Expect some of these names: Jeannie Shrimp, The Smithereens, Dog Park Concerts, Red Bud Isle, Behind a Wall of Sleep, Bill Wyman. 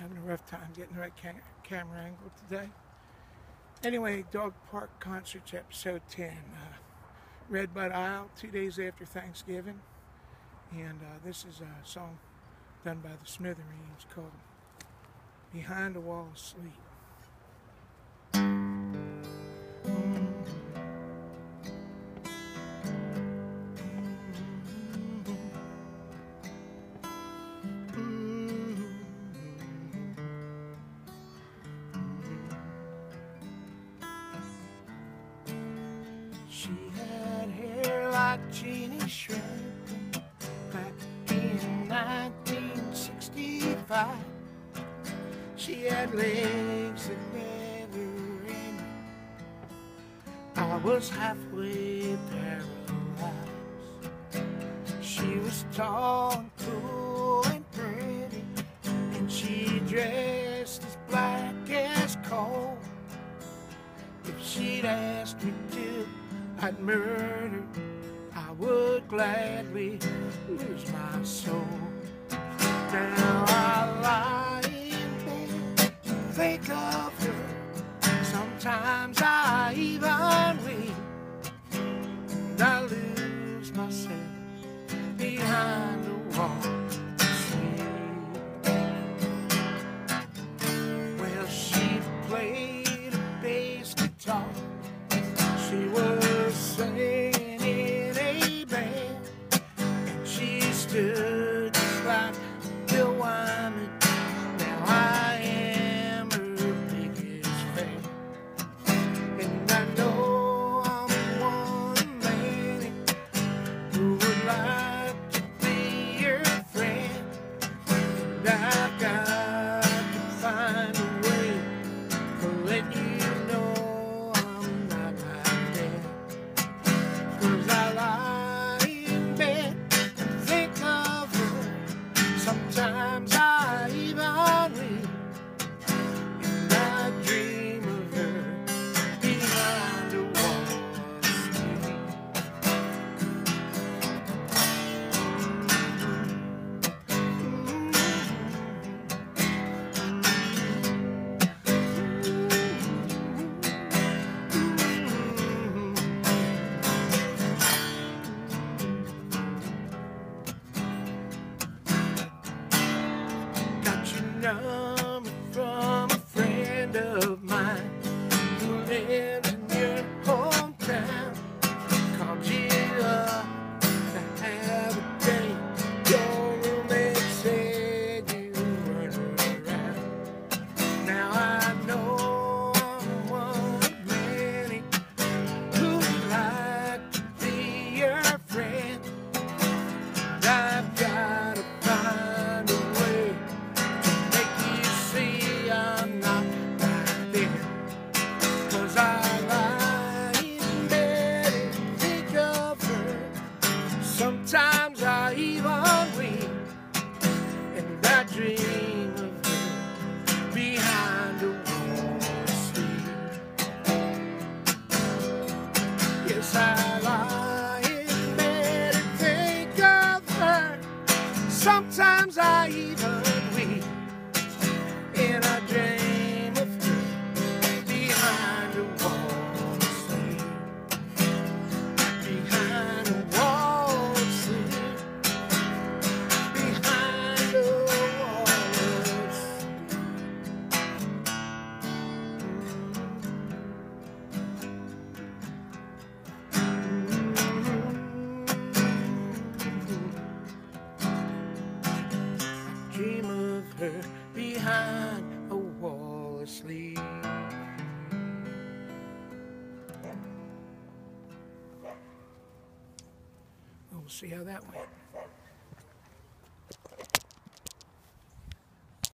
Having a rough time getting the right camera angle today. Anyway, Dog Park Concerts episode 10. Red Bud Isle, 2 days after Thanksgiving. And this is a song done by the Smithereens called Behind a Wall of Sleep. She had hair like Jeannie Shrimp back in 1965. She had legs that never ended. I was halfway paralyzed. She was tall and cool and pretty, and she dressed as black as coal. If she'd asked me to, I'd murder, I would gladly lose my soul. Now I lie in bed and think of her. Sometimes I even weep, and I lose myself behind the wall of sleep. Well, she played a bass guitar. She was singing in a band, and she stood just like Bill Wyman. Now I am her biggest fan, and I know I'm one man who would like to be your friend. And I've got to find a way to let you. Sometimes I even weep, and I dream of her behind a wall of sleep. Number from a friend of mine who lives in your hometown. Called you up to have a date. Your roommate said you weren't around. Now I know I'm one of many who would like to be your friend. And I've got to find a way. Sometimes I even weep, and I dream of her behind a wall of sleep. Yes, I lie in bed and think of her. Sometimes I even weep, and I dream of her behind a wall of sleep. Behind a wall. Dream of her behind a wall of sleep. We'll see how that went.